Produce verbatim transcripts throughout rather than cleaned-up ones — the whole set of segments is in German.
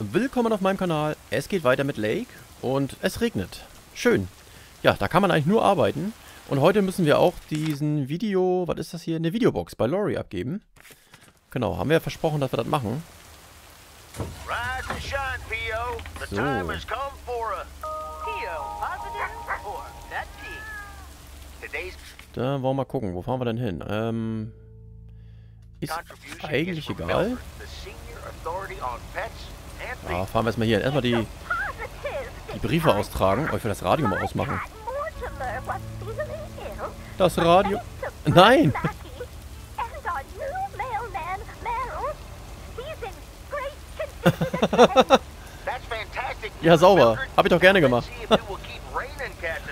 Willkommen auf meinem Kanal. Es geht weiter mit Lake und es regnet. Schön. Ja, da kann man eigentlich nur arbeiten. Und heute müssen wir auch diesen Video, was ist das hier? Eine Videobox bei Lori abgeben. Genau, haben wir ja versprochen, dass wir das machen. So. Da wollen wir mal gucken, wo fahren wir denn hin? Ähm, ist eigentlich egal. Ja, fahren wir erstmal hier. Erstmal die, die Briefe austragen. Oh, ich will das Radio mal ausmachen. Das Radio... Nein! Ja, sauber. Hab ich doch gerne gemacht.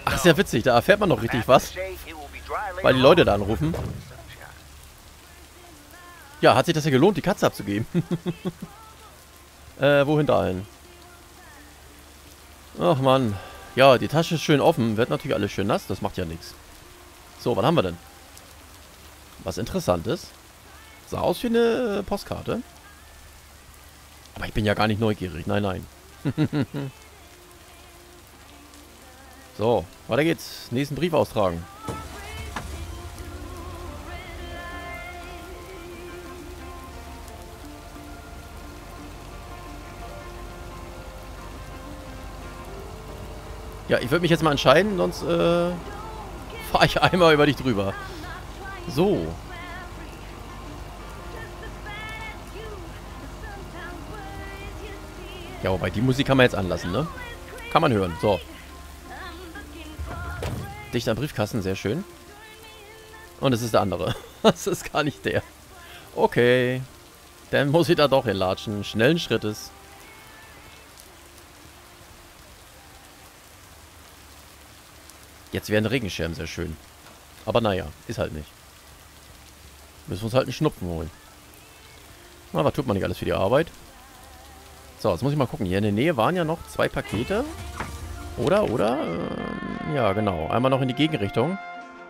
Ach, ist ja witzig. Da erfährt man noch richtig was. Weil die Leute da anrufen. Ja, hat sich das ja gelohnt, die Katze abzugeben. Äh, wohin da hin? Ach Mann. Ja, die Tasche ist schön offen. Wird natürlich alles schön nass. Das macht ja nichts. So, was haben wir denn? Was Interessantes. Sah aus wie eine Postkarte. Aber ich bin ja gar nicht neugierig. Nein, nein. So, weiter geht's. Nächsten Brief austragen. Ja, ich würde mich jetzt mal entscheiden, sonst äh, fahre ich einmal über dich drüber. So. Ja, wobei, die Musik kann man jetzt anlassen, ne? Kann man hören, so. Dichter Briefkasten, sehr schön. Und es ist der andere. Das ist gar nicht der. Okay. Dann muss ich da doch hinlatschen. Schnellen Schrittes. Jetzt wäre ein Regenschirm sehr schön. Aber naja, ist halt nicht. Müssen wir uns halt einen Schnupfen holen. Na, was tut man nicht alles für die Arbeit? So, jetzt muss ich mal gucken. Hier in der Nähe waren ja noch zwei Pakete. Oder, oder? Ähm, ja, genau. Einmal noch in die Gegenrichtung.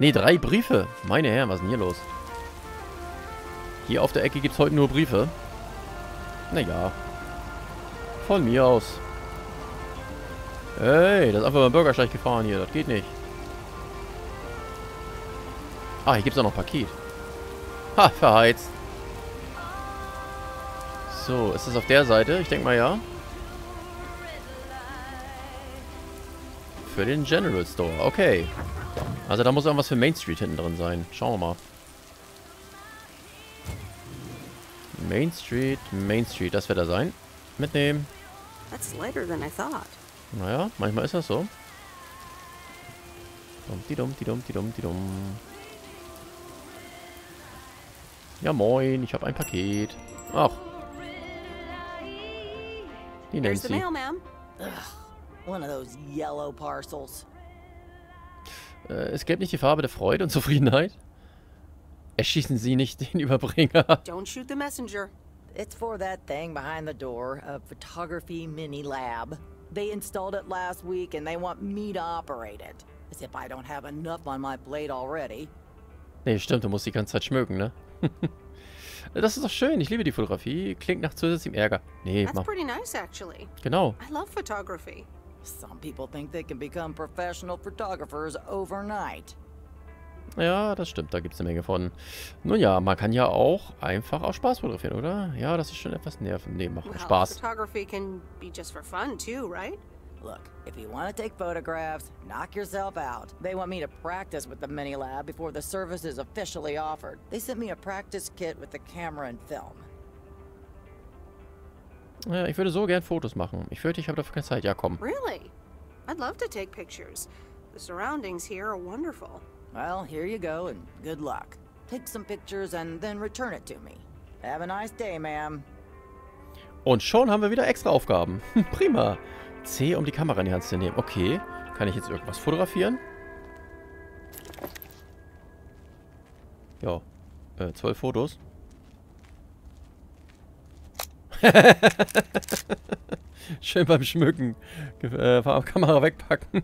Ne, drei Briefe. Meine Herren, was ist denn hier los? Hier auf der Ecke gibt es heute nur Briefe. Naja. Von mir aus. Hey, das ist einfach mal ein Bürgersteig gefahren hier. Das geht nicht. Ah, hier gibt es auch noch ein Paket. Ha, verheizt. So, ist das auf der Seite? Ich denke mal, ja. Für den General Store. Okay. Also da muss irgendwas für Main Street hinten drin sein. Schauen wir mal. Main Street, Main Street. Das wird da sein. Mitnehmen. That's lighter than I thought. Naja, manchmal ist das so. Dum-di-dum-di-dum-di-dum-di-dum. Ja moin, ich habe ein Paket. Ach. Die Nancy. Äh, es gäbe nicht die Farbe der Freude und Zufriedenheit. Erschießen Sie nicht den Überbringer. Don't shoot the messenger. It's for that thing behind the door, a photography mini lab. They installed it last week and they want me to operate it. As if I don't have enough on my plate already. Nee, stimmt, du musst die ganze Zeit schmücken, ne? Das ist doch schön. Ich liebe die Fotografie. Klingt nach zusätzlichem Ärger. Nee, mach. Genau. I love photography. Some people think they can become professional photographers overnight. Ja, das stimmt. Da gibt's eine Menge von. Nun ja, man kann ja auch einfach aus Spaß fotografieren, oder? Ja, das ist schon etwas nervend. Nee, macht Spaß. Photography can be just for fun too, right? Look, if you want to take photographs, knock yourself out. They want me to practice with the mini lab before the service is officially offered. They sent me a practice kit with the camera and film. Ja, ich würde so gern Fotos machen. Ich fürchte, ich habe dafür keine Zeit. Ja, komm. Really? I'd love to take pictures. The surroundings here are wonderful. Well, here you go and good luck. Take some pictures and then return it to me. Have a nice day, ma'am. Und schon haben wir wieder extra Aufgaben. Prima. C, um die Kamera in die Hand zu nehmen. Okay. Kann ich jetzt irgendwas fotografieren? Ja. Äh, zwölf Fotos. Schön beim Schmücken. Äh, Kamera wegpacken.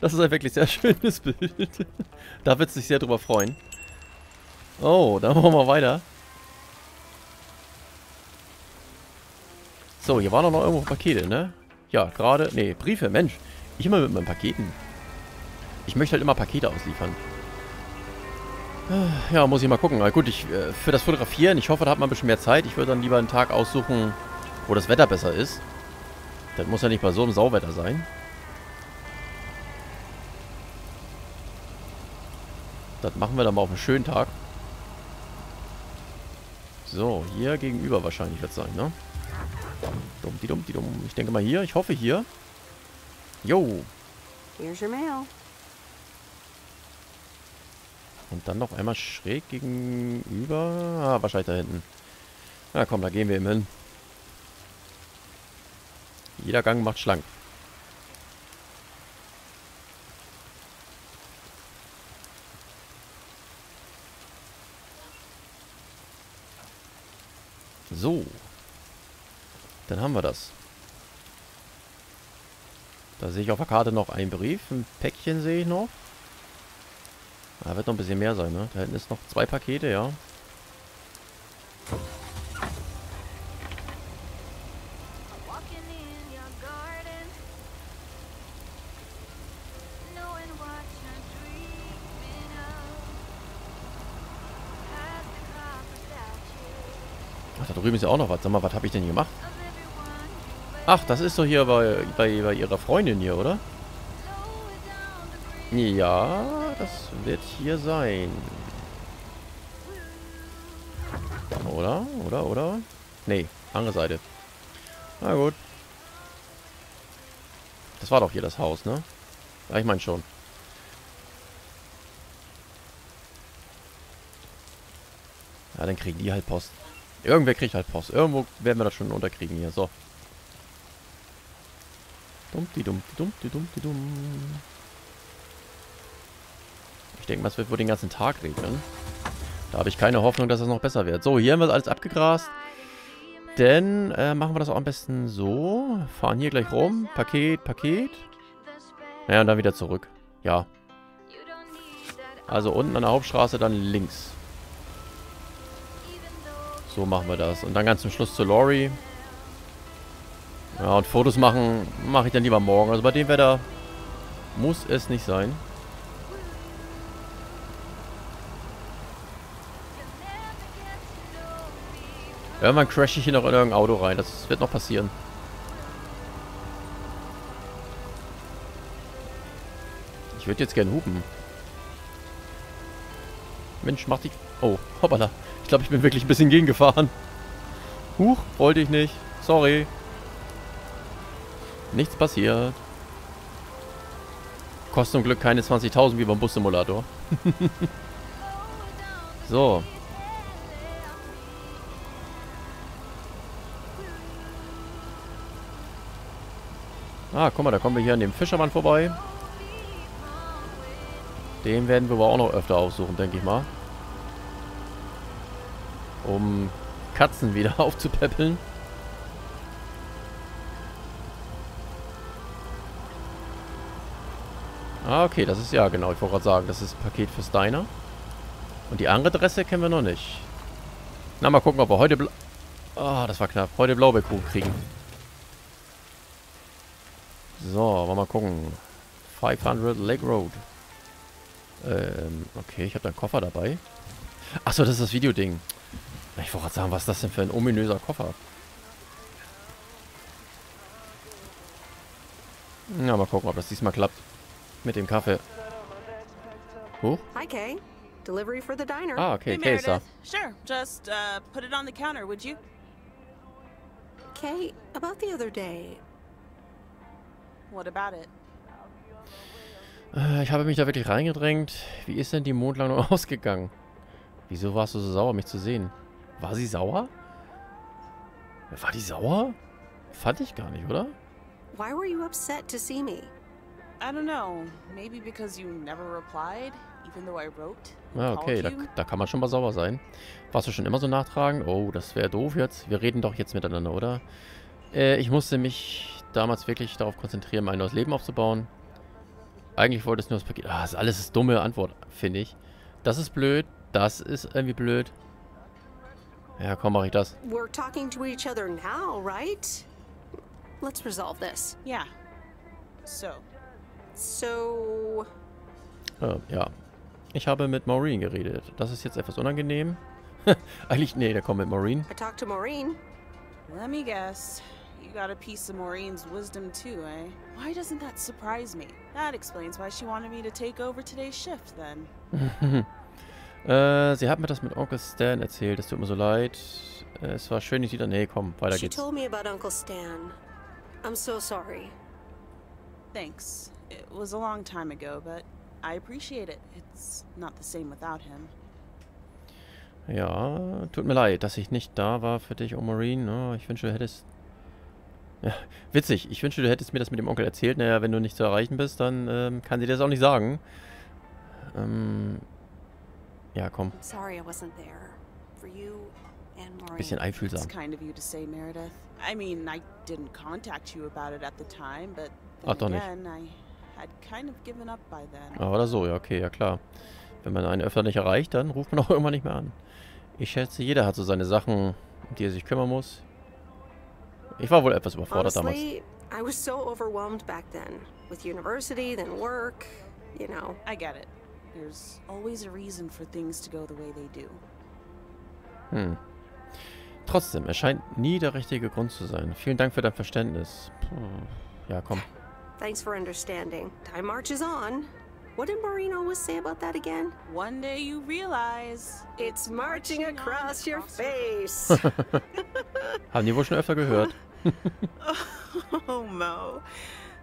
Das ist ein wirklich sehr schönes Bild. Da wird es sich sehr drüber freuen. Oh, dann machen wir weiter. So, hier waren doch noch irgendwo Pakete, ne? Ja, gerade... Ne, Briefe, Mensch. Ich immer mit meinen Paketen. Ich möchte halt immer Pakete ausliefern. Ja, muss ich mal gucken. Na gut, ich, für das Fotografieren, ich hoffe, da hat man ein bisschen mehr Zeit. Ich würde dann lieber einen Tag aussuchen, wo das Wetter besser ist. Das muss ja nicht bei so einem Sauwetter sein. Das machen wir dann mal auf einen schönen Tag. So, hier gegenüber wahrscheinlich wird es sein, ne? Dumm, die dumm, die dumm. Ich denke mal hier. Ich hoffe hier. Jo. Here's your mail. Und dann noch einmal schräg gegenüber. Ah, wahrscheinlich da hinten. Na komm, da gehen wir eben hin. Jeder Gang macht schlank. So. Dann haben wir das. Da sehe ich auf der Karte noch einen Brief. Ein Päckchen sehe ich noch. Da wird noch ein bisschen mehr sein, ne? Da hinten ist noch zwei Pakete, ja. Ach, da drüben ist ja auch noch was. Sag mal, was habe ich denn gemacht? Ach, das ist doch hier bei, bei, bei ihrer Freundin hier, oder? Ja, das wird hier sein. Oder? Oder? Oder? Nee, andere Seite. Na gut. Das war doch hier das Haus, ne? Ja, ich meine schon. Ja, dann kriegen die halt Post. Irgendwer kriegt halt Post. Irgendwo werden wir das schon unterkriegen hier. So. Dummti dummti dummti dummti dumm. Ich denke, das wird wohl den ganzen Tag regnen. Da habe ich keine Hoffnung, dass das noch besser wird. So, hier haben wir alles abgegrast. Denn äh, machen wir das auch am besten so. Fahren hier gleich rum. Paket, Paket. Naja, und dann wieder zurück. Ja. Also unten an der Hauptstraße, dann links. So machen wir das. Und dann ganz zum Schluss zu Lori. Ja, und Fotos machen mache ich dann lieber morgen. Also bei dem Wetter muss es nicht sein. Irgendwann crashe ich hier noch in irgendein Auto rein. Das wird noch passieren. Ich würde jetzt gern hupen. Mensch, mach dich... Oh, hoppala. Ich glaube, ich bin wirklich ein bisschen gegengefahren. Huch, wollte ich nicht. Sorry. Nichts passiert. Kostet zum Glück keine zwanzigtausend wie beim Bussimulator. So. Ah, guck mal, da kommen wir hier an dem Fischermann vorbei. Den werden wir aber auch noch öfter aufsuchen, denke ich mal. Um Katzen wieder aufzupäppeln. Ah, okay, das ist ja genau. Ich wollte gerade sagen, das ist ein Paket für Steiner. Und die andere Adresse kennen wir noch nicht. Na, mal gucken, ob wir heute... Ah, oh, das war knapp. Heute Blaubeerkuh kriegen. So, wollen wir mal gucken. fünfhundert Lake Road. Ähm, okay, ich habe da einen Koffer dabei. Achso, das ist das Videoding. Ich wollte gerade sagen, was ist das denn für ein ominöser Koffer? Na, mal gucken, ob das diesmal klappt. Mit dem Kaffee. Huh? Hi, Kay. Delivery for the diner. Ah, okay, Kay ist da. Sure, just uh, put it on the counter, would you? Kay, about the other day. What about it? Ich habe mich da wirklich reingedrängt. Wie ist denn die Mondlandung ausgegangen? Wieso warst du so sauer, mich zu sehen? War sie sauer? War die sauer? Fand ich gar nicht, oder? Why were you upset to see me? I don't know. Maybe because you never replied, even though I wrote. Ah, okay, da, da kann man schon mal sauer sein. Warst du schon immer so nachtragend? Oh, das wäre doof jetzt. Wir reden doch jetzt miteinander, oder? Äh, ich musste mich damals wirklich darauf konzentrieren, mein neues Leben aufzubauen. Eigentlich wollte es nur das Paket... Ah, das alles ist dumme Antwort, finde ich. Das ist blöd. Das ist irgendwie blöd. Ja, komm, mach ich das. We're talking to each other now, right? Let's resolve this. Yeah. So. So. Äh, ja. Ich habe mit Maureen geredet. Das ist jetzt etwas unangenehm. Eigentlich, nee, der kommt mit Maureen. I talked to Maureen. Let me guess. You got a piece of Maureen's wisdom too, eh? Why doesn't that surprise me? That explains why she wanted me to take over today's shift then. äh, sie hat mir das mit Onkel Stan erzählt. Es tut mir so leid. Es war schön, dich wieder... Nee, komm, weiter geht's. She told me about Uncle Stan. I'm so sorry. Thanks. It was a long time ago, but I appreciate it. It's not the same without him. Ja, tut mir leid, dass ich nicht da war für dich, oh Maureen. Oh, ich wünsche, du hättest... Ja, witzig, ich wünsche, du hättest mir das mit dem Onkel erzählt. Naja, wenn du nicht zu erreichen bist, dann ähm, kann sie dir das auch nicht sagen. Ähm, ja, komm. Bisschen einfühlsam. It's kind of you to say, Meredith. I mean, I didn't contact you about it at the time, but then again, I had kind of given up by then. Ah, oder so, ja, okay, ja klar. Wenn man einen öfter nicht erreicht, dann ruft man auch irgendwann nicht mehr an. Ich schätze, jeder hat so seine Sachen, um die er sich kümmern muss. Ich war wohl etwas überfordert damals. I was so overwhelmed back then with university, then work, you know. I get it. There's always a reason for things to go the way they do. Hm. Trotzdem, es scheint nie der richtige Grund zu sein. Vielen Dank für dein Verständnis. Ja, komm. Thanks for understanding. Time marches on. What did Maureen always say about that again? One day you realize it's marching across your face. Haben die wohl schon öfter gehört. Oh, Mo.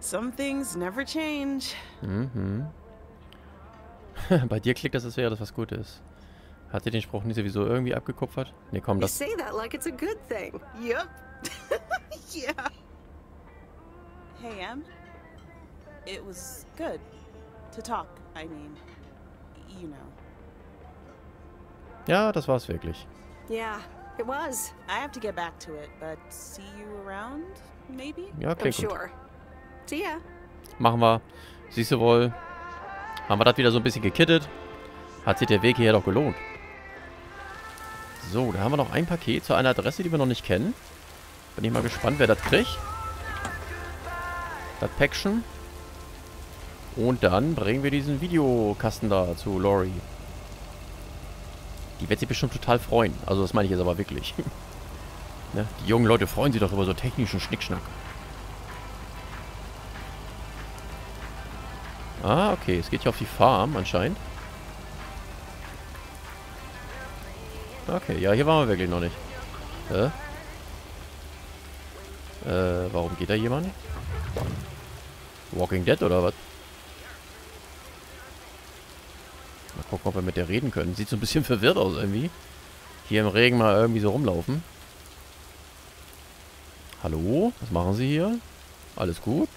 Some things never change. Mhm. Bei dir klingt das, als wäre das was Gutes. Hat sie den Spruch nicht sowieso irgendwie abgekupfert? Nee, komm, das... You say that like it's a good thing. Yep. Yeah. Hey, Em. It was good to talk. I mean, you know. Ja, das war's wirklich. Yeah, it was. I have to get back to it, but see you around, maybe? Ja, klingt gut. Sure. See ya. Machen wir. Siehst du wohl. Haben wir das wieder so ein bisschen gekittet? Hat sich der Weg hierher doch gelohnt. So, da haben wir noch ein Paket zu einer Adresse, die wir noch nicht kennen. Bin ich mal gespannt, wer das kriegt. Das Päckchen. Und dann bringen wir diesen Videokasten da zu Lori. Die wird sich bestimmt total freuen. Also das meine ich jetzt aber wirklich. Ne? Die jungen Leute freuen sich doch über so technischen Schnickschnack. Ah, okay. Es geht hier auf die Farm anscheinend. Okay, ja, hier waren wir wirklich noch nicht. Hä? Äh, warum geht da jemand? Walking Dead oder was? Mal gucken, ob wir mit der reden können. Sieht so ein bisschen verwirrt aus irgendwie. Hier im Regen mal irgendwie so rumlaufen. Hallo? Was machen Sie hier? Alles gut?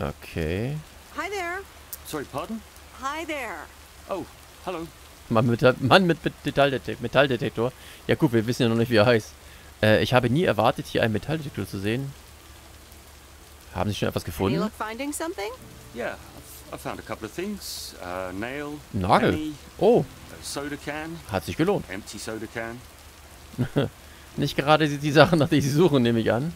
Okay. Hi there. Sorry, pardon? Hi there. Oh, hallo. Mann mit, Mann mit Metalldetektor. Metalldetektor. Ja gut, wir wissen ja noch nicht, wie er heißt. Äh, ich habe nie erwartet, hier einen Metalldetektor zu sehen. Haben Sie schon etwas gefunden? Nagel. Oh. Hat sich gelohnt. Nicht gerade die Sachen, nach denen Sie suchen, nehme ich an.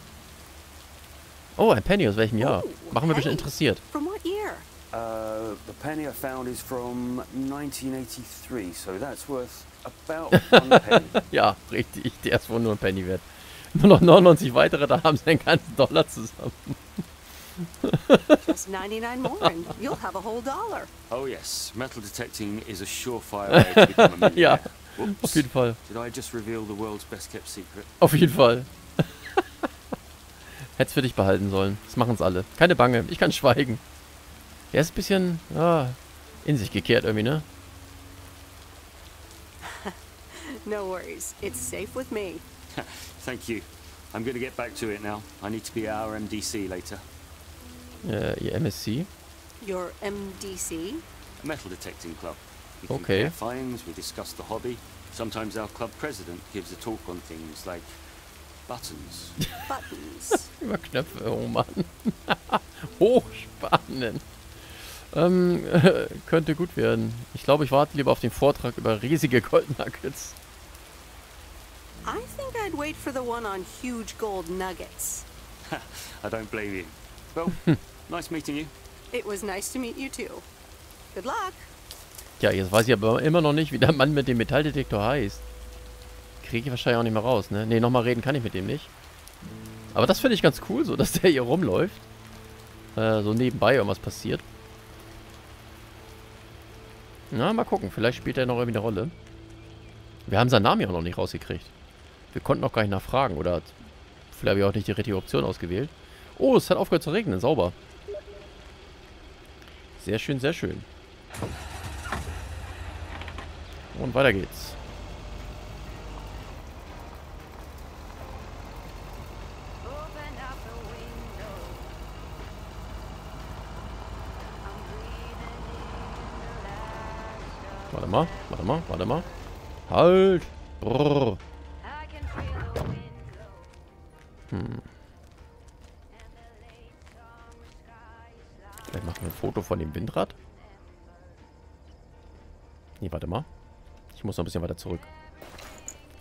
Oh, ein Penny aus welchem Jahr? Machen wir ein bisschen interessiert. Uh, the penny I found is from nineteen eighty-three, so that's worth about one penny. Ja, richtig, der ist wohl nur ein Penny wert. Nur noch neunundneunzig weitere, da haben sie den ganzen Dollar zusammen. Just ninety-nine more and you'll have a whole dollar. Oh yes, metal detecting is a surefire way to become a millionaire. Ja, whoops. Auf jeden Fall. Did I just reveal the world's best kept secret? Auf jeden Fall. Hätt's für dich behalten sollen. Das machen's alle. Keine Bange, ich kann schweigen. Er ist ein bisschen ah, in sich gekehrt irgendwie, ne? No worries, it's safe with me. Thank you. I'm going to get back to it now. I need to be at our M D C later. Uh, your M S C? Your M D C? A metal detecting club. We can okay. Findings. We discuss the hobby. Sometimes our club president gives a talk on things like buttons. Buttons. Über Knöpfe, oh Mann. Hochspannend. Ähm, äh, könnte gut werden. Ich glaube, ich warte lieber auf den Vortrag über riesige Gold Nuggets. I think I'd wait for the one on huge gold nuggets. I don't blame you. Well, nice meeting you. It was nice to meet you too. Good luck. Ja, jetzt weiß ich aber immer noch nicht, wie der Mann mit dem Metalldetektor heißt. Kriege ich wahrscheinlich auch nicht mehr raus, ne? Ne, nochmal reden kann ich mit dem nicht. Aber das finde ich ganz cool, so, dass der hier rumläuft. Äh, so nebenbei irgendwas passiert. Na, mal gucken. Vielleicht spielt er noch irgendwie eine Rolle. Wir haben seinen Namen ja auch noch nicht rausgekriegt. Wir konnten auch gar nicht nachfragen, oder? Vielleicht habe ich auch nicht die richtige Option ausgewählt. Oh, es hat aufgehört zu regnen. Sauber. Sehr schön, sehr schön. Und weiter geht's. Warte mal, warte mal, warte mal. Halt! Brrr. Hm. Vielleicht machen wir ein Foto von dem Windrad. Nee, warte mal. Ich muss noch ein bisschen weiter zurück.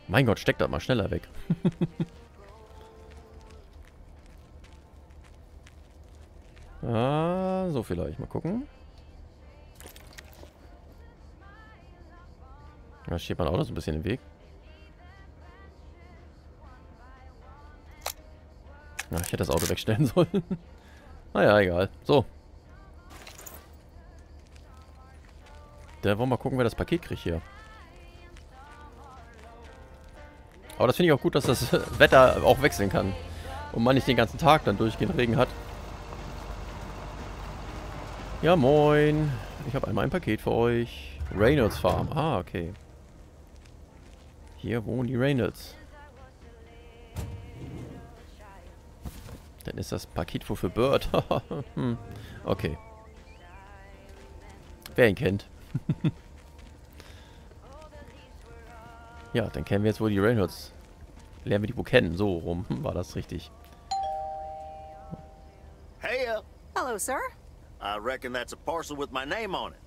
Mein Gott, steck das mal schneller weg. Ah, so vielleicht. Mal gucken. Da steht man auch noch so ein bisschen im Weg. Na, ich hätte das Auto wegstellen sollen. Naja, egal. So. Da wollen wir mal gucken, wer das Paket kriegt hier. Aber das finde ich auch gut, dass das Wetter auch wechseln kann. Und man nicht den ganzen Tag dann durchgehend Regen hat. Ja, moin. Ich habe einmal ein Paket für euch. Reynolds Farm. Ah, okay. Hier wohnen die Reynolds. Dann ist das Paket wohl für Bird. Okay. Wer ihn kennt. Ja, dann kennen wir jetzt wohl die Reynolds. Lernen wir die wohl kennen. So rum war das richtig. Hey. Uh, Hello, sir. I reckon that's a parcel with my name on it.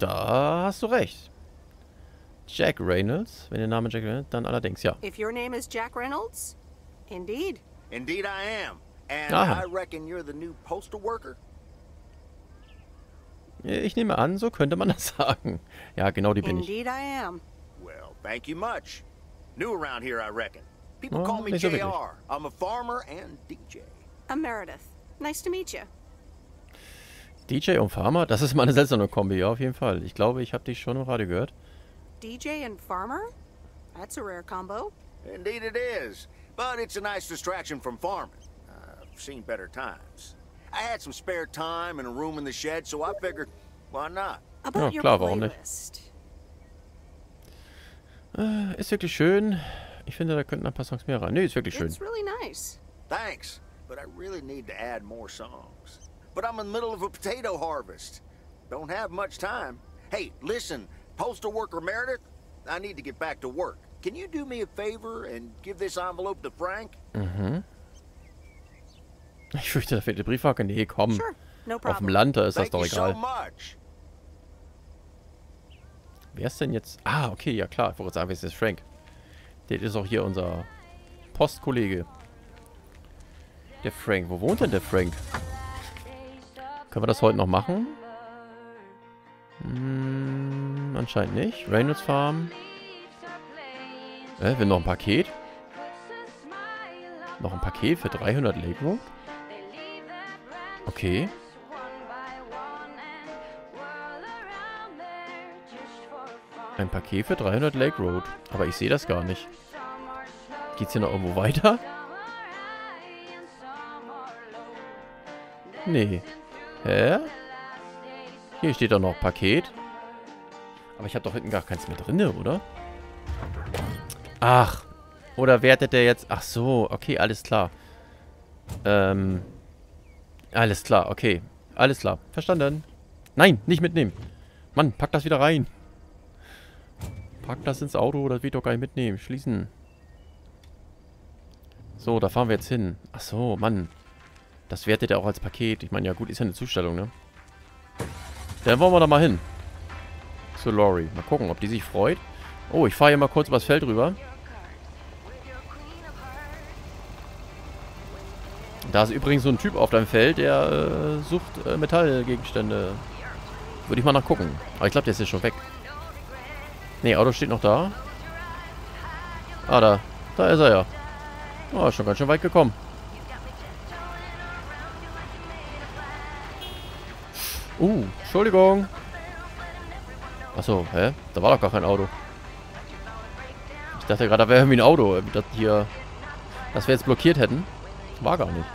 Da hast du recht. Jack Reynolds. Wenn der Name Jack Reynolds, dann allerdings, ja. If your name is Jack Reynolds, indeed. Indeed I am. And Aha. I reckon you're the new postal worker. Ich nehme an, so könnte man das sagen. Ja, genau, die bin ich. Indeed I am. Well, thank you much. New around here, I reckon. People oh, call me J R. So I'm a farmer and D J. I'm Meredith. Nice to meet you. D J und Farmer? Das ist mal eine seltsame Kombi, ja, auf jeden Fall. Ich glaube, ich habe dich schon im Radio gehört. D J and Farmer? That's a rare combo. Indeed it is. But it's a nice distraction from farming. I've seen better times. I had some spare time and a room in the shed, so I figured, why not? Ja, klar, warum nicht? Äh, ist wirklich schön. Ich finde, da könnten ein paar Songs mehr rein. Nee, ist wirklich schön. It's really nice. Thanks, but I really need to add more songs. But I'm in the middle of a potato harvest. Don't have much time. Hey, listen, postal worker Meredith, I need to get back to work. Can you do me a favor and give this envelope to Frank? Mhm. Ich fürchte, da fehlt die Briefmarke. Nee, komm. Sure, no problem. Auf dem Land, da ist das doch egal. Wer ist denn jetzt? Ah, okay, ja klar. Ich wollte sagen, es ist Frank. Der ist auch hier unser Postkollege. Der Frank. Wo wohnt denn der Frank? Können wir das heute noch machen? Hm, anscheinend nicht. Reynolds Farm. Äh, wir noch ein Paket. Noch ein Paket für dreihundert Lego. Okay. Ein Paket für dreihundert Lake Road. Aber ich sehe das gar nicht. Geht's hier noch irgendwo weiter? Nee. Hä? Hier steht doch noch Paket. Aber ich habe doch hinten gar keins mehr drin, oder? Ach. Oder wertet der jetzt... Ach so. Okay, alles klar. Ähm. Alles klar, okay. Alles klar. Verstanden. Nein, nicht mitnehmen. Mann, pack das wieder rein. Pack das ins Auto, das will ich doch gar nicht mitnehmen. Schließen. So, da fahren wir jetzt hin. Ach so, Mann. Das wertet er auch als Paket. Ich meine, ja gut, ist ja eine Zustellung, ne? Dann wollen wir da mal hin. Zu Lori. Mal gucken, ob die sich freut. Oh, ich fahre hier mal kurz übers Feld rüber. Da ist übrigens so ein Typ auf deinem Feld, der äh, sucht äh, Metallgegenstände. Würde ich mal nachgucken. Aber ich glaube, der ist jetzt schon weg. Ne, Auto steht noch da. Ah, da. Da ist er ja. Oh, ist schon ganz schön weit gekommen. Uh, Entschuldigung. Achso, hä? Da war doch gar kein Auto. Ich dachte gerade, da wäre irgendwie ein Auto, das hier, das wir jetzt blockiert hätten. War gar nicht.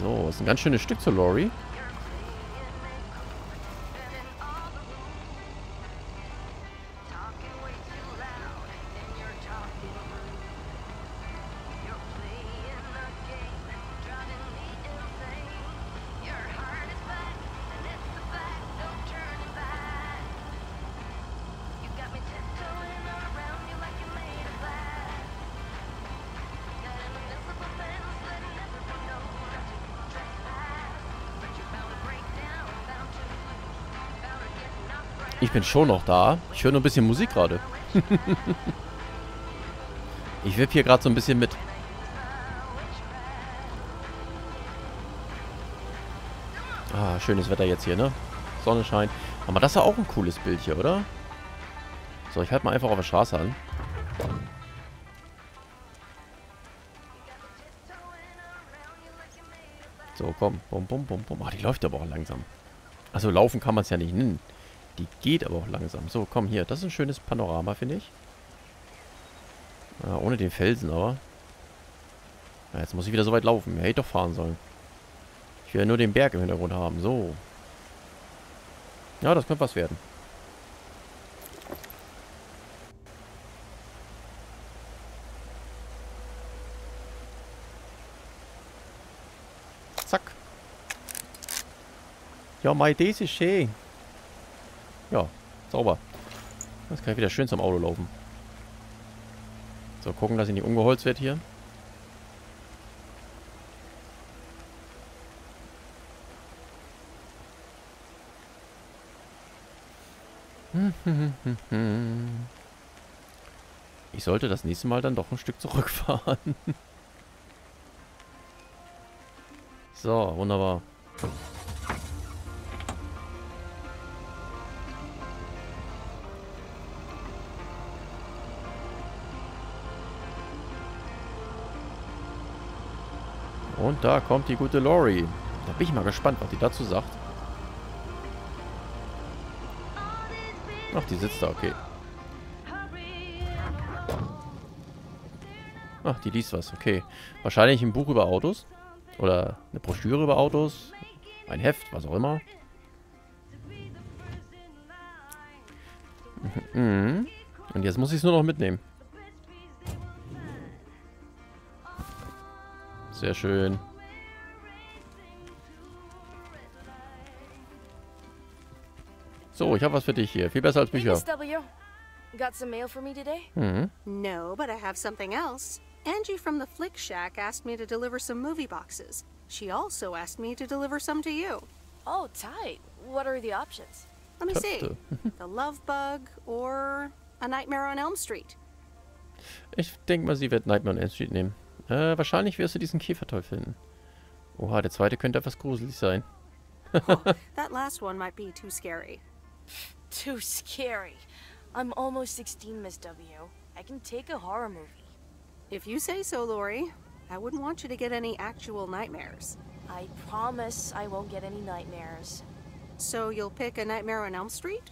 So, ist ein ganz schönes Stück zu Lori. Ich bin schon noch da. Ich höre nur ein bisschen Musik gerade. Ich wippe hier gerade so ein bisschen mit. Ah, schönes Wetter jetzt hier, ne? Sonne scheint. Aber das ist ja auch ein cooles Bild hier, oder? So, ich halte mal einfach auf der Straße an. So, komm. Bum, bum, bum, bum. Ah, die läuft aber auch langsam. Also laufen kann man es ja nicht nennen. Die geht aber auch langsam. So, komm, hier. Das ist ein schönes Panorama, finde ich. Ah, ohne den Felsen, aber. Ja, jetzt muss ich wieder so weit laufen. Hätte ich doch fahren sollen. Ich will ja nur den Berg im Hintergrund haben. So. Ja, das könnte was werden. Zack. Ja, meine Idee ist schön. Ja, sauber. Jetzt kann ich wieder schön zum Auto laufen. So, gucken, dass ich nicht umgeholzt werde hier. Ich sollte das nächste Mal dann doch ein Stück zurückfahren. So, wunderbar. Und da kommt die gute Lori. Da bin ich mal gespannt, was die dazu sagt. Ach, die sitzt da, okay. Ach, die liest was, okay. Wahrscheinlich ein Buch über Autos. Oder eine Broschüre über Autos. Ein Heft, was auch immer. Und jetzt muss ich es nur noch mitnehmen. Sehr schön. So, ich habe was für dich hier. Viel besser als Bücher. Got some mail for me today? Mhm. No, but I have something else. Angie from the Flick Shack asked me to deliver some movie boxes. She also asked me to deliver some to you. Oh, tight. What are the options? Let me see. The Love Bug or A Nightmare on Elm Street. Ich denke mal, sie wird Nightmare on Elm Street nehmen. Äh, wahrscheinlich wirst du diesen Käfer toll finden. Oha, der zweite könnte etwas gruselig sein. Oh, that last one might be too scary. Too scary. I'm almost sixteen, Miss W. I can take a horror movie. If you say so, Lori. I wouldn't want you to get any actual nightmares. I promise I won't get any nightmares. So you'll pick A Nightmare on Elm Street?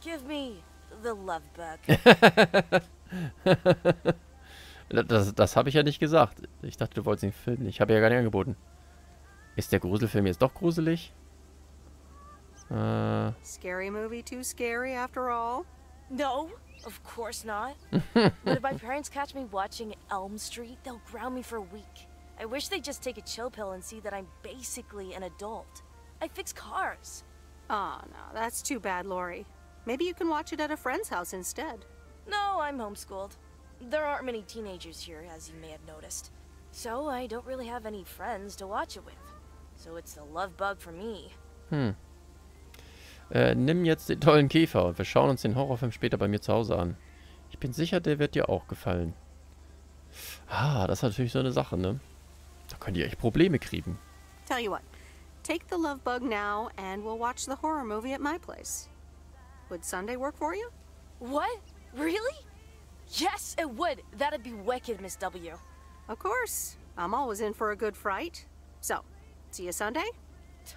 Give me The Love Bug. Das, das habe ich ja nicht gesagt. Ich dachte, du wolltest ihn filmen. Ich habe ja gar nicht angeboten. Ist der Gruselfilm jetzt doch gruselig? Äh. Scary movie too scary after all? No, of course not. But if my parents catch me watching Elm Street, they'll ground me for a week. I wish they'd just take a chill pill and see that I'm basically an adult. I fix cars. Oh no, that's too bad, Lori. Maybe you can watch it at a friend's house instead. No, I'm homeschooled. There aren't many teenagers here, as you may have noticed. So I don't really have any friends to watch it with. So it's The Love Bug for me. Hm. Äh, nimm jetzt den tollen Käfer und wir schauen uns den Horrorfilm später bei mir zu Hause an. Ich bin sicher, der wird dir auch gefallen. Ah, das ist natürlich so eine Sache, ne? Da könnt ihr echt Probleme kriegen. Tell you what. Take the love bug now and we'll watch the horror movie at my place. Would Sunday work for you? What? Really? Yes, it would. That'd be wicked, Miss W. Of course. I'm always in for a good fright. So, see you Sunday?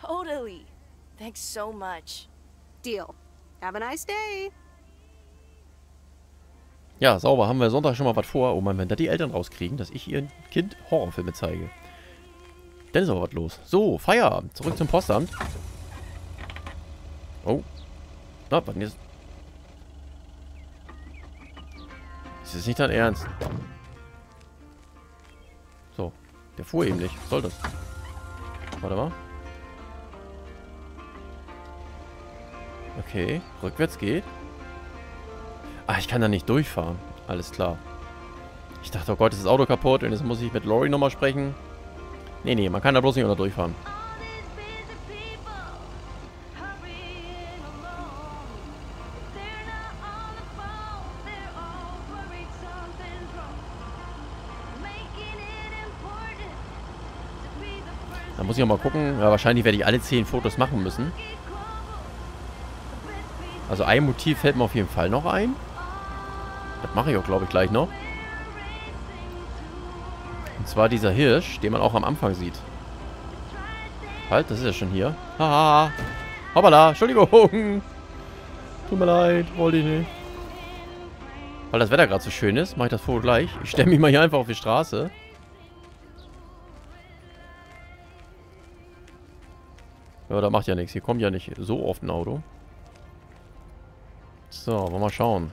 Totally. Thanks so much. Deal. Have a nice day. Ja, sauber. Haben wir Sonntag schon mal was vor. Oh Mann, wenn da die Eltern rauskriegen, dass ich ihren Kind Horrorfilme zeige. Dann ist aber was los. So, Feierabend. Zurück zum Postamt. Oh. Na, was denn jetzt? Ist das nicht dein Ernst? So. Der fuhr eben nicht. Was soll das? Warte mal. Okay. Rückwärts geht. Ah, ich kann da nicht durchfahren. Alles klar. Ich dachte, oh Gott, ist das Auto kaputt und jetzt muss ich mit Lori nochmal sprechen. Nee, nee, man kann da bloß nicht unter durchfahren. Da muss ich auch mal gucken. Ja, wahrscheinlich werde ich alle zehn Fotos machen müssen. Also ein Motiv fällt mir auf jeden Fall noch ein. Das mache ich auch, glaube ich, gleich noch. Und zwar dieser Hirsch, den man auch am Anfang sieht. Halt, das ist ja schon hier. Haha. Hoppala, Entschuldigung. Tut mir leid, wollte ich nicht. Weil das Wetter gerade so schön ist, mache ich das Foto gleich. Ich stelle mich mal hier einfach auf die Straße. Ja, da macht ja nichts. Hier kommt ja nicht so oft ein Auto. So, wollen wir mal schauen.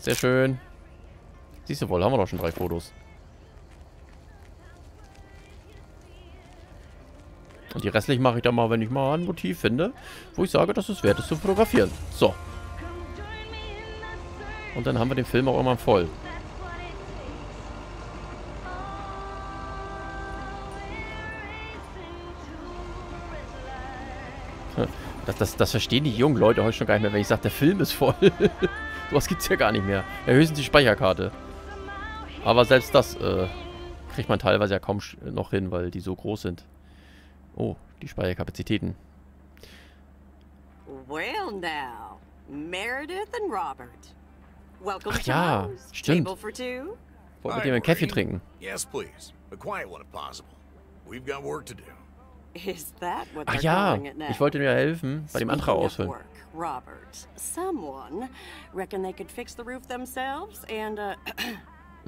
Sehr schön. Siehst du wohl, haben wir doch schon drei Fotos. Und die restlichen mache ich dann mal, wenn ich mal ein Motiv finde, wo ich sage, dass es wert ist zu fotografieren. So. Und dann haben wir den Film auch immer voll. Das, das, das verstehen die jungen Leute heute schon gar nicht mehr, wenn ich sage, der Film ist voll. Sowas gibt es ja gar nicht mehr. Ja, höchstens die Speicherkarte. Aber selbst das äh, kriegt man teilweise ja kaum noch hin, weil die so groß sind. Oh, die Speicherkapazitäten. Well now, Meredith and Robert. Welcome to Rose. Ach ja, stimmt. Wollt mit dem einen Kaffee trinken? Yes, please. A quiet one if possible. We've got work to do. Is that what they're calling it now? Ach ja, ich wollte mir helfen bei dem Antrag ausfüllen. Robert, someone reckon they could fix the roof themselves and uh,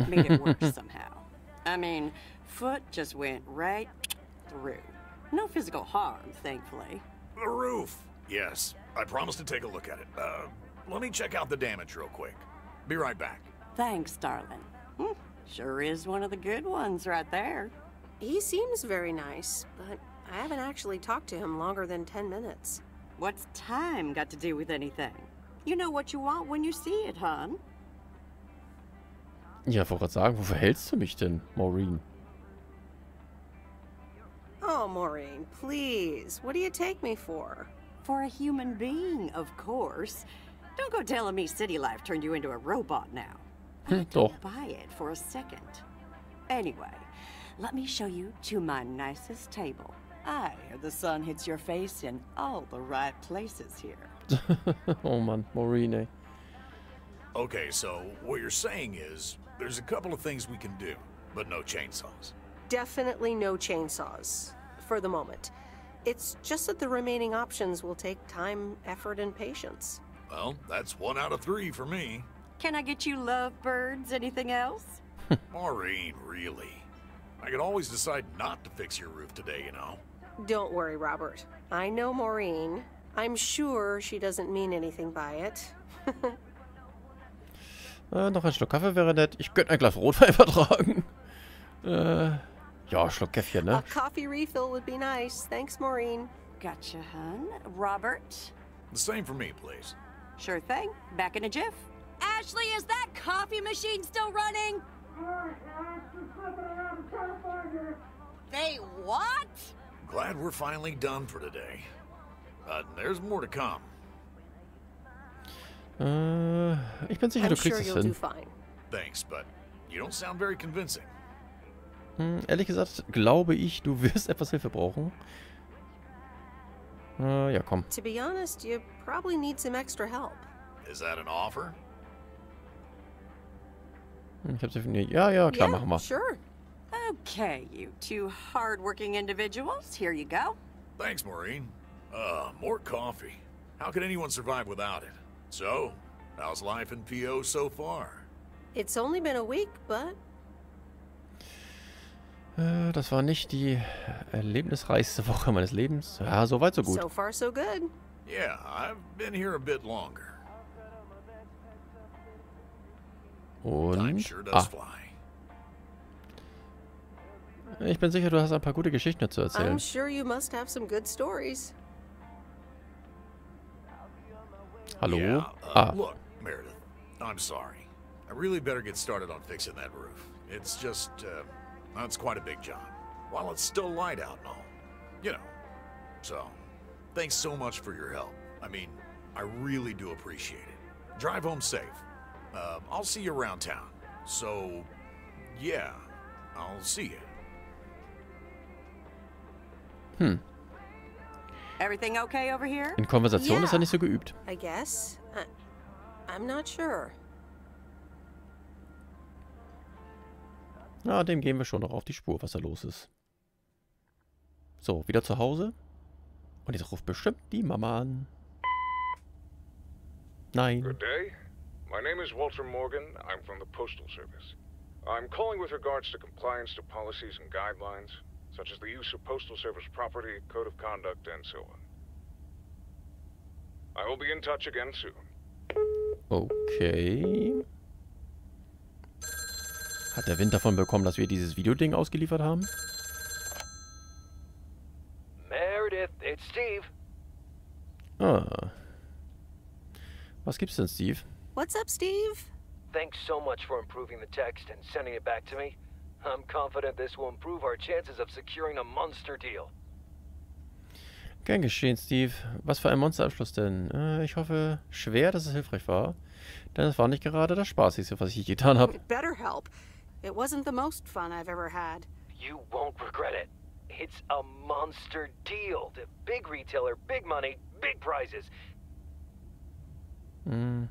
made it worse somehow. I mean, foot just went right through. No physical harm, thankfully. The roof. Yes, I promised to take a look at it. Uh, let me check out the damage real quick. Be right back. Thanks, darling. Hm, sure is one of the good ones right there. He seems very nice, but I haven't actually talked to him longer than ten minutes. What's time got to do with anything? You know what you want when you see it, hon. Ja, ich wollte gerade sagen, wofür hältst du mich denn, Maureen? Oh, Maureen, please. What do you take me for? For a human being, of course. Don't go telling me city life turned you into a robot now. Hm, doch. I don't buy it for a second. Anyway, let me show you to my nicest table. I hear the sun hits your face in all the right places here. Oh man, Maureen. Okay, so what you're saying is there's a couple of things we can do, but no chainsaws. Definitely no chainsaws for the moment. It's just that the remaining options will take time, effort, and patience. Well, that's one out of three for me. Can I get you lovebirds? Anything else? Maureen, really? I could always decide not to fix your roof today, you know. Don't worry, Robert. I know Maureen. I'm sure she doesn't mean anything by it. äh, noch ein Schluck Kaffee wäre nett. Ich könnte ein Glas Rotwein vertragen. Äh, ja, Schluck Käffchen, ne? A coffee refill would be nice. Thanks, Maureen. Gotcha, hun. Robert? The same for me, please. Sure thing. Back in a jiff. Ashley, is that coffee machine still running? They what? Glad we're finally done for today. But there's more to come. Uh, ich bin sicher, I'm du kriegst sure es hin. Thanks, but you don't sound very convincing. Hm, ehrlich gesagt, glaube ich, du wirst etwas Hilfe brauchen. Äh, ja, komm. To be honest, you probably need some extra help. Is that an offer? Ich hab's definiert. Ja, ja, klar, yeah, machen wir. Sure. Okay, you two hard-working individuals, here you go. Thanks, Maureen. Uh, more coffee. How could anyone survive without it? So, how's life in P O so far? It's only been a week, but... Äh, das war nicht die erlebnisreichste Woche meines Lebens. Ja, so weit, so gut. So far, so good. Yeah, I've been here a bit longer. Und... Time sure does fly. Ich bin sicher, du hast ein paar gute Geschichten zu erzählen. I'm sure you must have some good stories. Hallo? Yeah, uh, ah. Look, Meredith, I'm sorry. I really better get started on fixing that roof. It's just, uh, that's quite a big job. While it's still light out and all. You know. So, thanks so much for your help. I mean, I really do appreciate it. Drive home safe. Uh, I'll see you around town. So, yeah, I'll see you. Hm. Everything okay over here? In Konversation yeah, ist er nicht so geübt. I guess. I, I'm not sure. Na, dem gehen wir schon noch auf die Spur, was da los ist. So, wieder zu Hause. Und jetzt ruft bestimmt die Mama an. Nein. Good day. My name is Walter Morgan. I'm from the Postal Service. I'm calling with regards to compliance to policies and guidelines, such as the use of Postal Service property, code of conduct, and so on. I will be in touch again soon. Okay. Hat der Wind davon bekommen, dass wir dieses Videoding ausgeliefert haben? Meredith, it's Steve. Ah. Was gibt's denn, Steve? What's up, Steve? Thanks so much for improving the text and sending it back to me. I'm confident this will improve our chances of securing a monster deal. Gern geschehen, Steve. Was für ein Monsterabschluss denn? Äh, ich hoffe schwer, dass es hilfreich war, denn es war nicht gerade das Spaßigste, was ich je getan habe. Better help. It wasn't the most fun I've ever had. You won't regret it. It's a monster deal. The big retailer, big money, big prizes. Mm.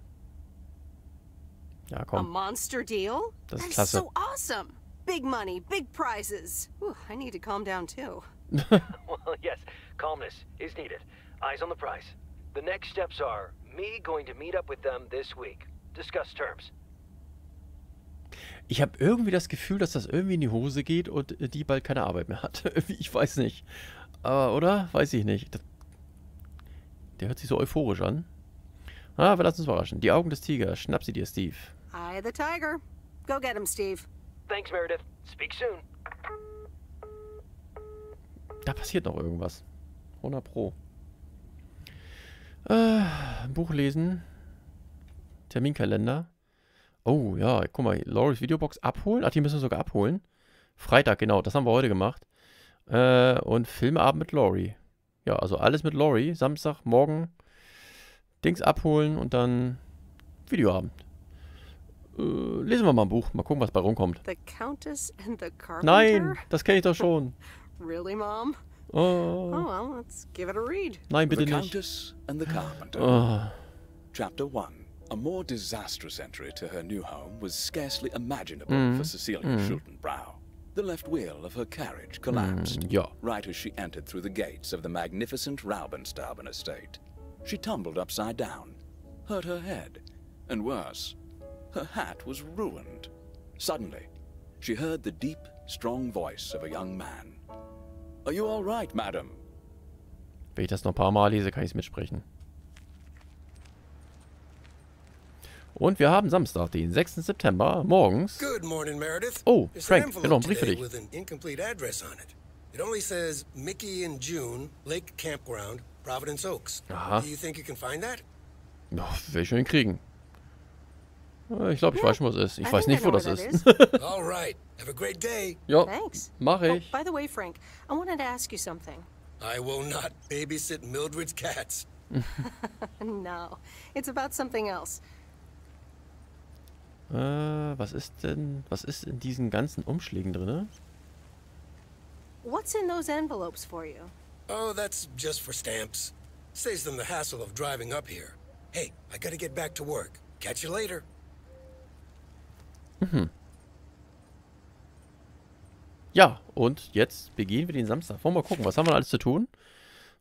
Ja, komm. A monster deal? Das ist klasse. That is so awesome. Big money, big prizes. Ooh, I need to calm down too. Well, yes, calmness is needed. Eyes on the prize. The next steps are me going to meet up with them this week. Discuss terms. Ich habe irgendwie das Gefühl, dass das irgendwie in die Hose geht und die bald keine Arbeit mehr hat. Ich weiß nicht. Aber, oder? Weiß ich nicht. Das, der hört sich so euphorisch an. Ah, wir lassen uns überraschen. Die Augen des Tigers. Schnapp sie dir, Steve. Eye the tiger. Go get him, Steve. Thanks, Meredith. Speak soon. Da passiert noch irgendwas. hundert Pro. Äh, Buch lesen. Terminkalender. Oh, ja, guck mal. Loris Videobox abholen. Ach, die müssen wir sogar abholen. Freitag, genau. Das haben wir heute gemacht. Äh, und Filmabend mit Lori. Ja, also alles mit Lori. Samstag, morgen. Dings abholen und dann Videoabend. Uh, lesen wir mal ein Buch. Mal gucken, was bei rumkommt. The Countess and the Carpenter? Nein, das kenne ich doch schon. Really, Mom? Oh. Oh, well, let's give it a read. Nein, bitte the nicht. The Countess and the Carpenter. Oh. Chapter one. A more disastrous entry to her new home was scarcely imaginable mm. for Cecilia mm. Chilton Brown. The left wheel of her carriage collapsed, mm, ja. right as she entered through the gates of the magnificent Ralbenstarn estate. She tumbled upside down, hurt her head, and worse, her hat was ruined. Suddenly, she heard the deep, strong voice of a young man. Are you all right, madam? Wenn ich das noch ein paar Mal lese, kann ich es mitsprechen. Und wir haben Samstag, den sechsten September, morgens. Good morning, Meredith. Oh, Frank, ich habe noch einen Brief für dich. With an incomplete address on it. It only says Mickey and June Lake Campground, Providence Oaks. Aha. Do you think you can find that? Ach, will ich schon hinkriegen. Ich glaube, ich weiß schon, was es ist. Ich weiß nicht, wo das ist. All right. Have a great day. Ja, mach ich. Oh, by the way, Frank, I wanted to ask you something. I will not babysit Mildred's cats. No, it's about something else. Äh, was ist denn, was ist in diesen ganzen Umschlägen drin? What's in those envelopes for you? Oh, that's just for stamps. Saves them the hassle of driving up here. Hey, I gotta get back to work. Catch you later. Mhm. Ja, und jetzt begehen wir den Samstag. Wollen wir mal gucken, was haben wir alles zu tun?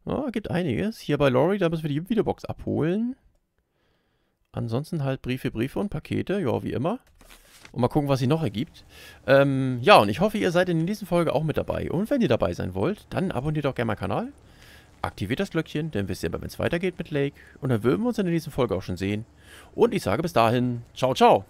Ja, gibt einiges. Hier bei Lori, da müssen wir die Videobox abholen. Ansonsten halt Briefe, Briefe und Pakete. Ja, wie immer. Und mal gucken, was sie noch ergibt. Ähm, ja, und ich hoffe, ihr seid in der nächsten Folge auch mit dabei. Und wenn ihr dabei sein wollt, dann abonniert doch gerne meinen Kanal. Aktiviert das Glöckchen, dann wisst ihr immer, wenn es weitergeht mit Lake. Und dann würden wir uns in der nächsten Folge auch schon sehen. Und ich sage bis dahin, ciao, ciao.